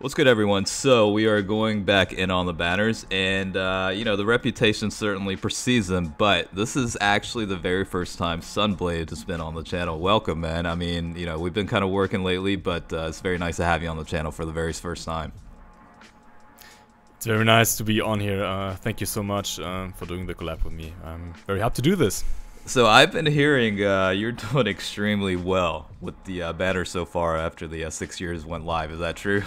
What's good, everyone? So we are going back in on the banners, and you know, the reputation certainly precedes them, but this is actually the very first time Sunblade has been on the channel. Welcome, man. I mean, you know, we've been kind of working lately, but it's very nice to have you on the channel for the very first time. It's very nice to be on here. Thank you so much for doing the collab with me. I'm very happy to do this. So I've been hearing you're doing extremely well with the banner so far after the 6 years went live. Is that true?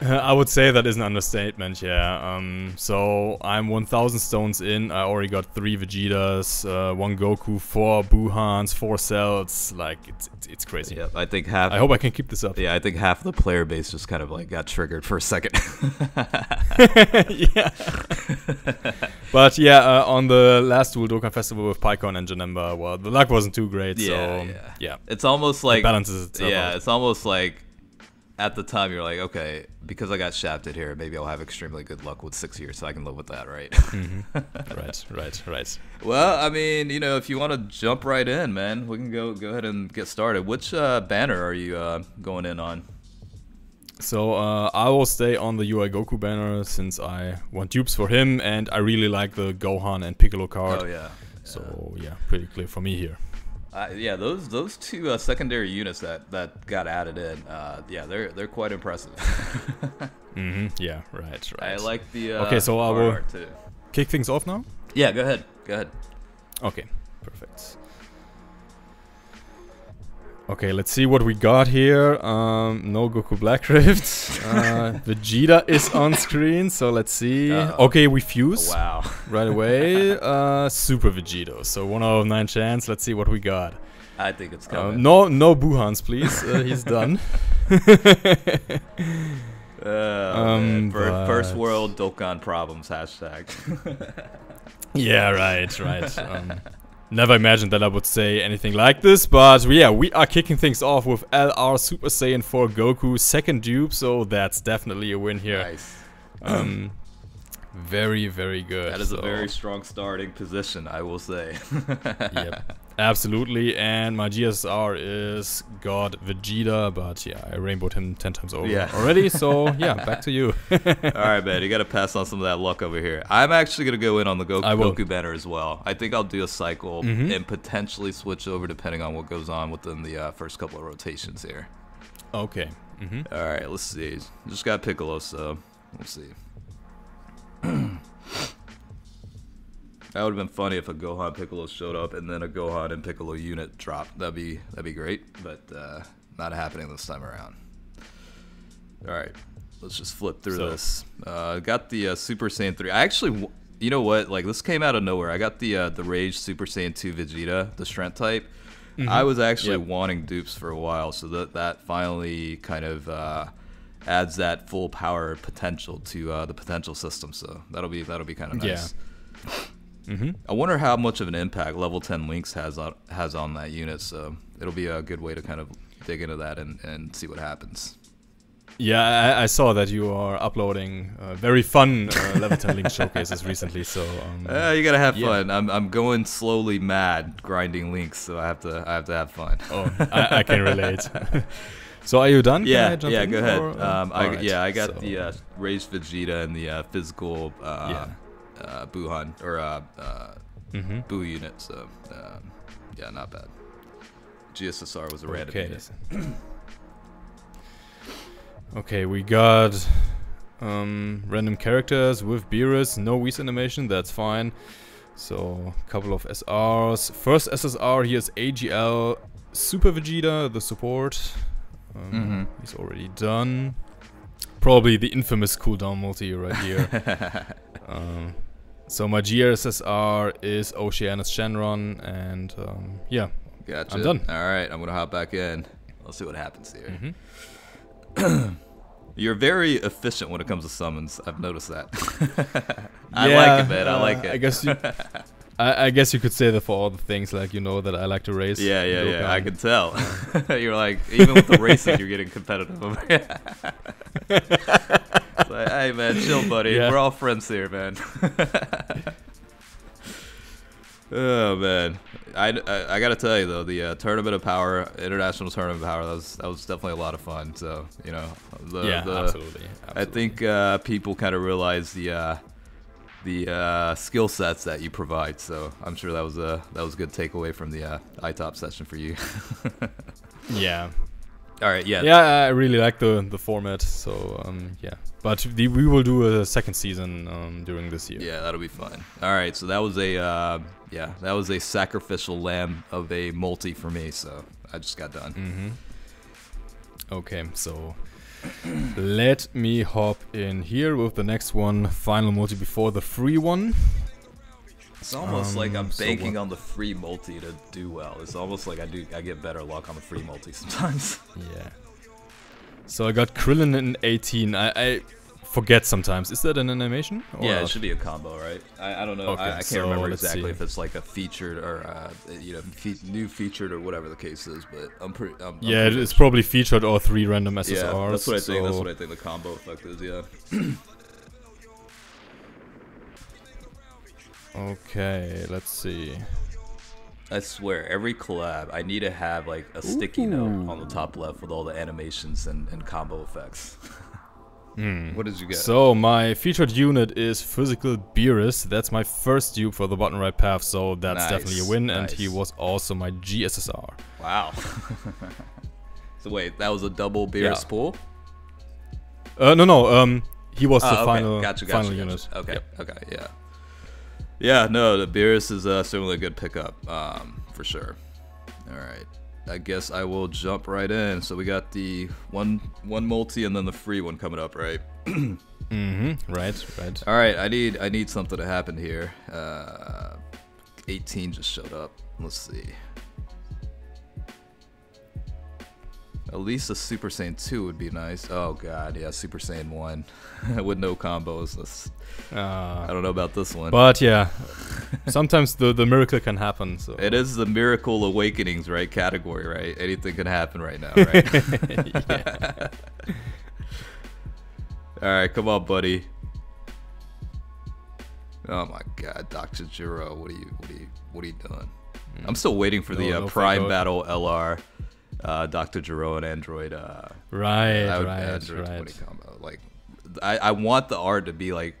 I would say that is an understatement, yeah. So I'm 1,000 stones in. I already got 3 Vegetas, 1 Goku, 4 Buhans, 4 Cells. Like, it's crazy. Yeah, I think half. I hope I can keep this up. Yeah, I think half the player base just kind of like got triggered for a second. Yeah. But yeah, on the last Dual Dokkan Festival with PyCon and Janemba, well, the luck wasn't too great. Yeah, so yeah. It's almost like it balances itself out. It's almost like, at the time, you're like, okay, because I got shafted here, maybe I'll have extremely good luck with 6 years, so I can live with that, right? Mm-hmm. Right. Well, I mean, you know, if you want to jump right in, man, we can go ahead and get started. Which banner are you going in on? So I will stay on the UI Goku banner since I want dupes for him, and I really like the Gohan and Piccolo card. Oh yeah. So yeah, pretty clear for me here. Yeah, those two secondary units that got added in, yeah, they're quite impressive. Mm-hmm. Yeah, right. I like the okay, so I will kick things off now. Yeah, go ahead. Okay, perfect. Okay, let's see what we got here. No Goku Black Rift. Vegeta is on screen, so let's see. Okay, we fuse. Oh, wow. Right away. Super Vegito. So 1/9 chance. Let's see what we got. I think it's coming. No Buhans, please. He's done. First world Dokkan problems # Yeah, right. Never imagined that I would say anything like this, but yeah, we are kicking things off with LR Super Saiyan 4 Goku, second dupe, so that's definitely a win here. Nice. Very, very good. That is a very strong starting position, I will say. Yep, absolutely, and my GSR is God Vegeta, but yeah, I rainbowed him 10 times over already, so yeah, back to you. Alright, man, you gotta pass on some of that luck over here. I'm actually gonna go in on the Goku banner as well. I think I'll do a cycle and potentially switch over depending on what goes on within the first couple of rotations here. Okay. Alright, let's see. Just got Piccolo, so we'll see. That would have been funny if a Gohan Piccolo showed up and then a Gohan and Piccolo unit dropped. That'd be great, but not happening this time around. All right, let's just flip through this. Got the Super Saiyan 3. I actually, you know what? Like, this came out of nowhere. I got the Rage Super Saiyan 2 Vegeta, the Strength type. I was actually wanting dupes for a while, so that finally kind of adds that full power potential to the potential system. So that'll be kind of nice. Yeah. I wonder how much of an impact level 10 Lynx has on that unit, so it'll be a good way to kind of dig into that and see what happens. Yeah, I saw that you are uploading very fun level 10 Lynx showcases recently, so you gotta have fun. I'm going slowly mad grinding Lynx, so I have to have fun. Oh, I can relate. So are you done? Yeah, go ahead. I got the raised Vegeta and the physical Buhan or Buu unit, so yeah, not bad. GSSR was a random unit. Okay, we got random characters with Beerus, no Whis animation, that's fine. So a couple of SRs. First SSR here is AGL Super Vegeta, the support. He's already done. Probably the infamous cooldown multi right here. So my GRSSR is Oceanus Shenron, and yeah, gotcha. I'm done. All right, I'm gonna hop back in. Let's see what happens here. You're very efficient when it comes to summons. I've noticed that. I like it, man. I like it. I guess you. I guess you could say that for all the things, like, you know, that I like to race. Yeah. I can tell. You're like, even with the racing, you're getting competitive over here. It's like, hey, man, chill, buddy. Yeah. We're all friends here, man. Oh man, I gotta tell you though, the Tournament of Power, International Tournament of Power, that was definitely a lot of fun. So you know, absolutely. I think people kind of realize the skill sets that you provide. So I'm sure that was a good takeaway from the ITOP session for you. Yeah. All right. Yeah. Yeah, I really like the format. So yeah. But we will do a second season during this year. Yeah, that'll be fun. All right, so that was a that was a sacrificial lamb of a multi for me. So I just got done. Mm-hmm. Okay, so let me hop in here with the next one, final multi before the free one. It's almost like I'm banking on the free multi to do well. It's almost like I get better luck on the free multi sometimes. Yeah. So I got Krillin in 18. I forget sometimes. Is that an animation? Or yeah, it should be a combo, right? I don't know. Okay, I can't remember exactly if it's like a featured or you know, new featured or whatever the case is. But I'm pretty. Yeah, it's probably featured or 3 random SSRs. Yeah, that's what I think. That's what I think the combo effect is. Yeah. Okay, let's see. I swear, every collab, I need to have like a sticky note on the top left with all the animations and combo effects. What did you get? So my featured unit is Physical Beerus. That's my first dupe for the bottom right path, so that's definitely a win. And he was also my GSSR. Wow. So wait, that was a double Beerus pull? No. He was the final, final unit. Okay, okay, yeah. Yeah, no, the Beerus is certainly a good pickup, for sure. All right, I guess I will jump right in. So we got the one multi and then the free one coming up, right? Mm-hmm. Right. All right, I need something to happen here. 18 just showed up. Let's see. At least a Super Saiyan 2 would be nice. Oh god, yeah, Super Saiyan 1 with no combos. I don't know about this one. But yeah, sometimes the miracle can happen. So it is the miracle awakenings, right? Category, right? Anything can happen right now, right? Yeah. All right, come on, buddy. Oh my god, Dr. Jiro, what are you doing? I'm still waiting for the Prime Battle LR. Dr. Jiro and Android. Android 20 combo. Like, I want the art to be like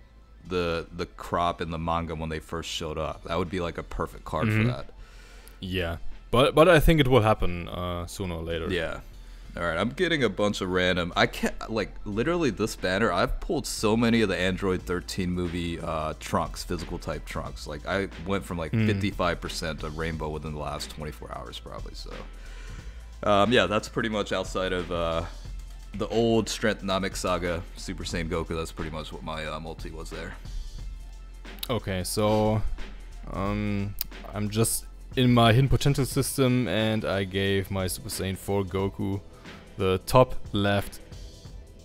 the crop in the manga when they first showed up. That would be like a perfect card for that. Yeah, but I think it will happen sooner or later. Yeah. All right, I'm getting a bunch of random. I can't, like, literally this banner, I've pulled so many of the Android 13 movie trunks, physical type trunks. Like, I went from like 55% to rainbow within the last 24 hours probably, so. Yeah, that's pretty much outside of the old Strengthnomic Saga Super Saiyan Goku. That's pretty much what my multi was there. Okay, so I'm just in my hidden potential system, and I gave my Super Saiyan 4 Goku the top left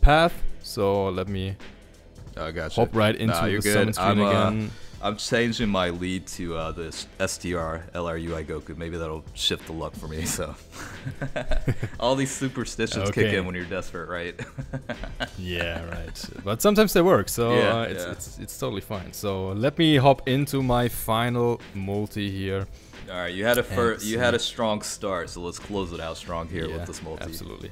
path. So let me gotcha. Hop right into the summon screen again. I'm changing my lead to this STR LR UI Goku. Maybe that'll shift the luck for me. So all these superstitions kick in when you're desperate, right? Yeah, right. But sometimes they work, so yeah, it's totally fine. So let me hop into my final multi here. All right, you had a strong start, so let's close it out strong here with this multi. Absolutely.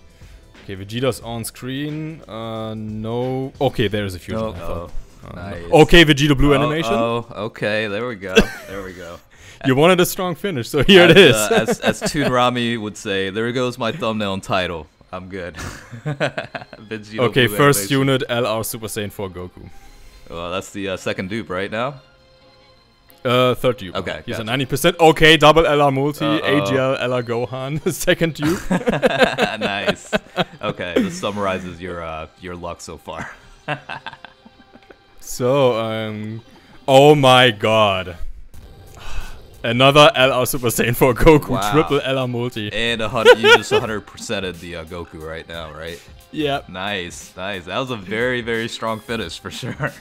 Okay, Vegeta's on screen. No. Okay, there is a fusion. Oh. Nice. Okay, Vegeta Blue animation. Oh, okay, there we go. There we go. You wanted a strong finish, so here it is. as Toon Rami would say, there goes my thumbnail and title. I'm good. Vegeta okay, Blue first animation. Unit LR Super Saiyan 4 Goku. Well, that's the second dupe right now? Third dupe. Okay, he's a 90%. Okay, double LR multi, AGL LR Gohan, second dupe. Nice. Okay, this summarizes your luck so far. So, oh my god. Another LR Super Saiyan 4 Goku, triple LR multi. And you just 100%ed the Goku right now, right? Yeah. Nice. That was a very, very strong finish for sure.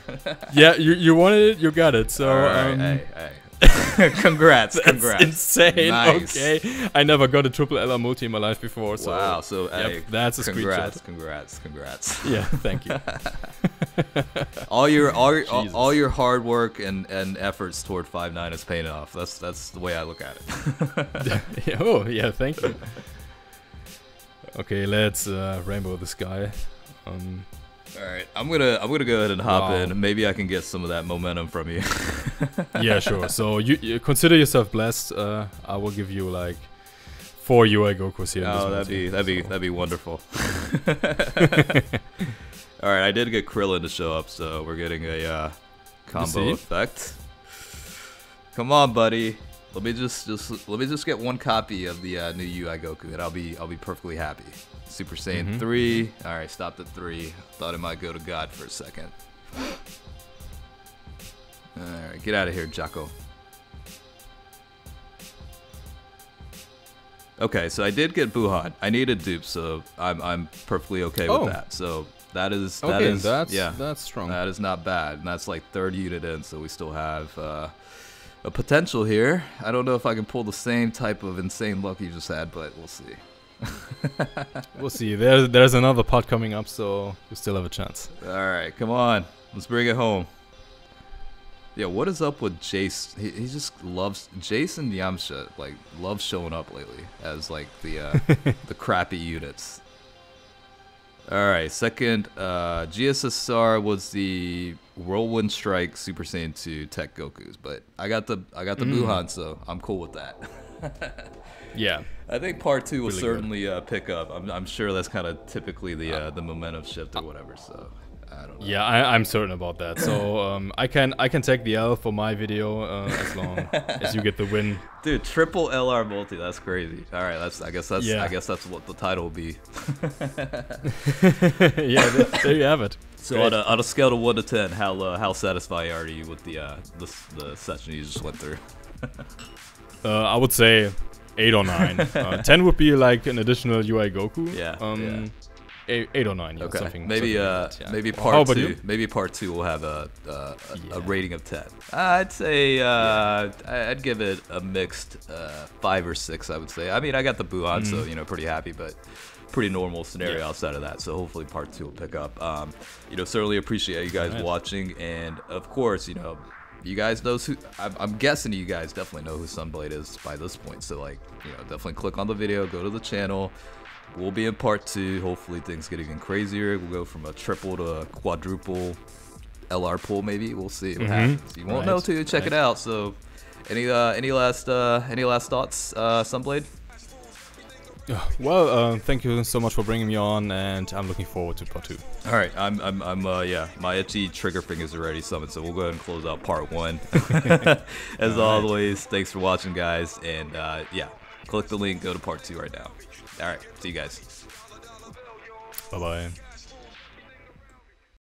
Yeah, you wanted it, you got it. So, all right, hey. Congrats! That's insane. Nice. Okay, I never got a triple LR multi in my life before. So wow! So yep, hey, that's a screenshot. Congrats! Yeah, thank you. all your hard work and efforts toward 5.9 is paying off. That's the way I look at it. Oh yeah, thank you. Okay, let's rainbow this guy. All right, I'm gonna go ahead and hop in. Maybe I can get some of that momentum from you. Yeah, sure. So you consider yourself blessed. I will give you like 4 UI Gokus here. Oh, that'd be wonderful. All right, I did get Krillin to show up, so we're getting a combo effect. Come on, buddy. Let me just get one copy of the new UI Goku, and I'll be perfectly happy. Super Saiyan 3. All right, stopped at 3. Thought it might go to God for a second. All right, get out of here, Jocko. Okay, so I did get Buhan. I need a dupe, so I'm perfectly okay with that. So that's strong. That is not bad, and that's like 3rd unit in, so we still have. A potential here. I don't know if I can pull the same type of insane luck you just had, but we'll see. We'll see. There's another pot coming up, so you still have a chance. All right, come on. Let's bring it home. Yeah, what is up with Jace? He just loves Jason Yamcha. Like loves showing up lately as like the the crappy units. All right, second GSSR was the Whirlwind Strike Super Saiyan 2 Tech Gokus, but I got the Buhan, so I'm cool with that. Yeah, I think part 2 will really certainly pick up. I'm sure that's kind of typically the momentum shift or whatever. So I don't know. Yeah, I'm certain about that. So I can take the L for my video as long as you get the win. Dude, triple LR multi, that's crazy. All right, I guess that's what the title will be. Yeah, there you have it. So on a scale of 1 to 10, how satisfied are you with the session you just went through? I would say 8 or 9. 10 would be like an additional UI Goku. Yeah. Yeah. 8 or 9, yeah, okay. Maybe part two will have a rating of 10. I'd say I'd give it a mixed 5 or 6. I would say. I mean, I got the Buhan, so you know, pretty happy, but pretty normal scenario outside of that. So hopefully part 2 will pick up. You know, certainly appreciate you guys watching, and of course, you know. You guys know who, I'm guessing you guys definitely know who Sunblade is by this point. So like, you know, definitely click on the video, go to the channel. We'll be in part 2. Hopefully things get even crazier. We'll go from a triple to a quadruple LR pull maybe. We'll see what happens. You won't know till you check it out. So any last thoughts, Sunblade? Well, thank you so much for bringing me on, and I'm looking forward to part 2. All right, yeah, my itchy trigger fingers are already summoned, so we'll go ahead and close out part 1. As always, thanks for watching, guys, and yeah, click the link, go to part 2 right now. All right, see you guys. Bye bye.